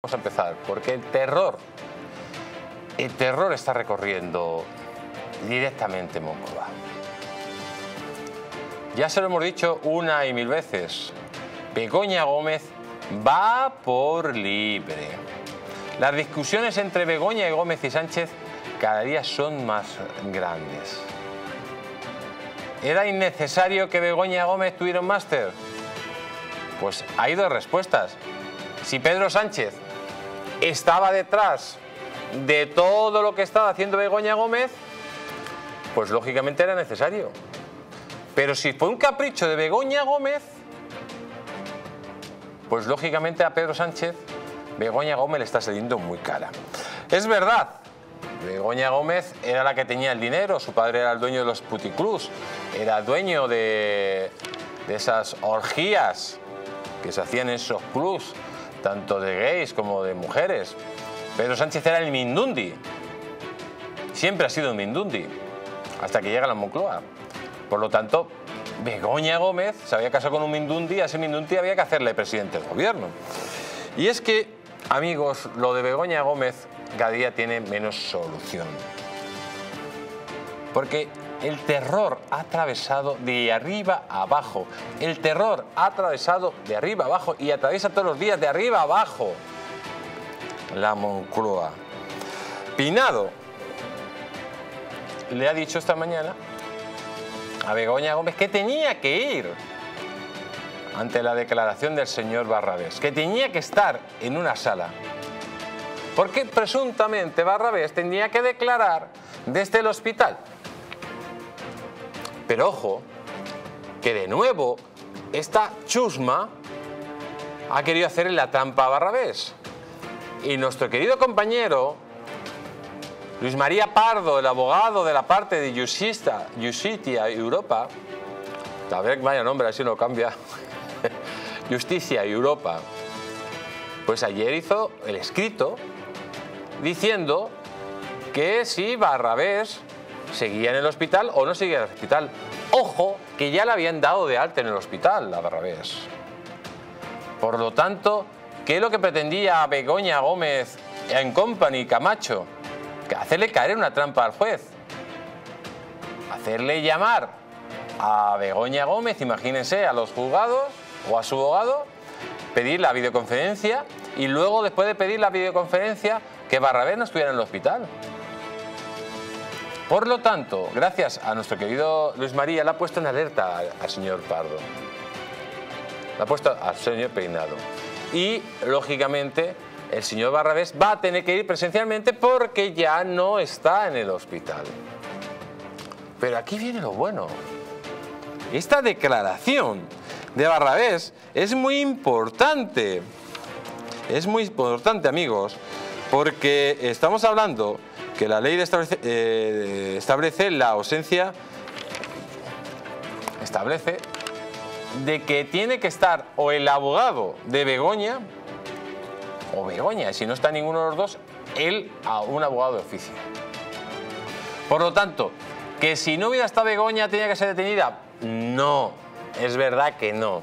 Vamos a empezar, porque el terror está recorriendo directamente Moncloa. Ya se lo hemos dicho una y mil veces, Begoña Gómez va por libre. Las discusiones entre Begoña y Gómez y Sánchez cada día son más grandes. ¿Era innecesario que Begoña Gómez tuviera un máster? Pues hay dos respuestas. Si Pedro Sánchez estaba detrás de todo lo que estaba haciendo Begoña Gómez, pues lógicamente era necesario. Pero si fue un capricho de Begoña Gómez, pues lógicamente a Pedro Sánchez Begoña Gómez le está saliendo muy cara. Es verdad, Begoña Gómez era la que tenía el dinero, su padre era el dueño de los puticlubs, era dueño de esas orgías que se hacían en esos clubs, tanto de gays como de mujeres. Pedro Sánchez era el mindundi. Siempre ha sido un mindundi, hasta que llega a la Moncloa. Por lo tanto, Begoña Gómez se había casado con un mindundi y a ese mindundi había que hacerle presidente del gobierno. Y es que, amigos, lo de Begoña Gómez cada día tiene menos solución. Porque el terror ha atravesado de arriba a abajo. El terror ha atravesado de arriba a abajo y atraviesa todos los días de arriba a abajo la Moncloa. Peinado le ha dicho esta mañana a Begoña Gómez que tenía que ir ante la declaración del señor Barrabés, que tenía que estar en una sala, porque presuntamente Barrabés tenía que declarar desde el hospital. Pero ojo, que de nuevo esta chusma ha querido hacerle la trampa a Barrabés. Y nuestro querido compañero Luis María Pardo, el abogado de la parte de Justicia Europa, a ver, vaya nombre, así no cambia, Justicia Europa, pues ayer hizo el escrito diciendo que si Barrabés seguía en el hospital o no seguía en el hospital. Ojo, que ya le habían dado de alta en el hospital a Barrabés. Por lo tanto, ¿qué es lo que pretendía Begoña Gómez en Company Camacho? Hacerle caer en una trampa al juez. Hacerle llamar a Begoña Gómez, imagínense, a los juzgados o a su abogado, pedir la videoconferencia y luego, después de pedir la videoconferencia, que Barrabés no estuviera en el hospital. Por lo tanto, gracias a nuestro querido Luis María, le ha puesto en alerta al señor Pardo. Le ha puesto al señor Peinado. Y, lógicamente, el señor Barrabés va a tener que ir presencialmente porque ya no está en el hospital. Pero aquí viene lo bueno. Esta declaración de Barrabés es muy importante. Es muy importante, amigos, porque estamos hablando que la ley establece la ausencia, establece de que tiene que estar o el abogado de Begoña o Begoña, si no está ninguno de los dos, él a un abogado de oficio. Por lo tanto, que si no hubiera estado Begoña tenía que ser detenida, no, es verdad que no.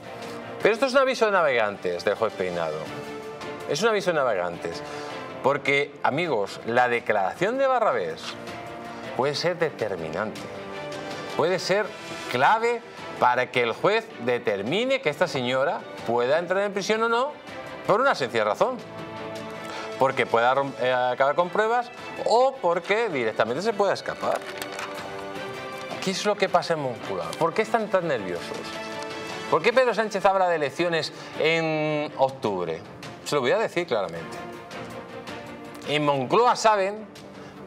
Pero esto es un aviso de navegantes del juez Peinado, es un aviso de navegantes, porque, amigos, la declaración de Barrabés puede ser determinante, puede ser clave para que el juez determine que esta señora pueda entrar en prisión o no, por una sencilla razón, porque pueda acabar con pruebas o porque directamente se pueda escapar. ¿Qué es lo que pasa en Moncloa? ¿Por qué están tan nerviosos? ¿Por qué Pedro Sánchez habla de elecciones en octubre? Se lo voy a decir claramente. En Moncloa saben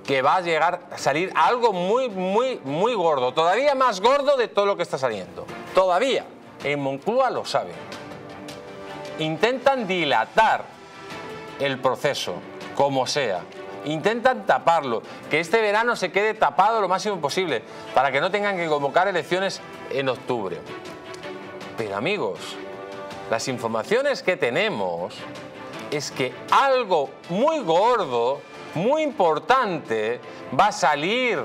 que va a llegar a salir algo muy gordo, todavía más gordo de todo lo que está saliendo. Todavía, en Moncloa lo saben. Intentan dilatar el proceso, como sea. Intentan taparlo, que este verano se quede tapado lo máximo posible, para que no tengan que convocar elecciones en octubre. Pero, amigos, las informaciones que tenemos es que algo muy gordo, muy importante, va a salir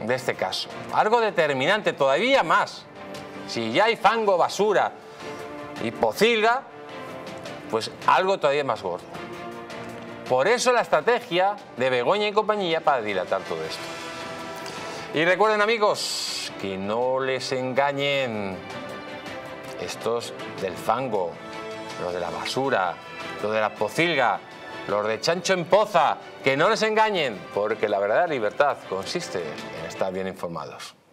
de este caso. Algo determinante, todavía más. Si ya hay fango, basura y pocilga, pues algo todavía más gordo. Por eso la estrategia de Begoña y compañía para dilatar todo esto. Y recuerden, amigos, que no les engañen estos del fango, los de la basura, los de la pocilga, los de chancho en poza, que no les engañen, porque la verdadera libertad consiste en estar bien informados.